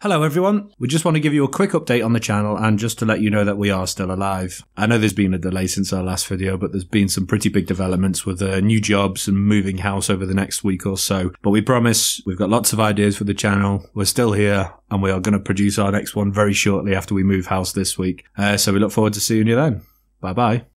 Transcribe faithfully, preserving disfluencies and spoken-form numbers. Hello everyone, we just want to give you a quick update on the channel and just to let you know that we are still alive. I know there's been a delay since our last video, but there's been some pretty big developments with uh, new jobs and moving house over the next week or so. But we promise we've got lots of ideas for the channel, we're still here, and we are going to produce our next one very shortly after we move house this week. Uh, so we look forward to seeing you then. Bye bye.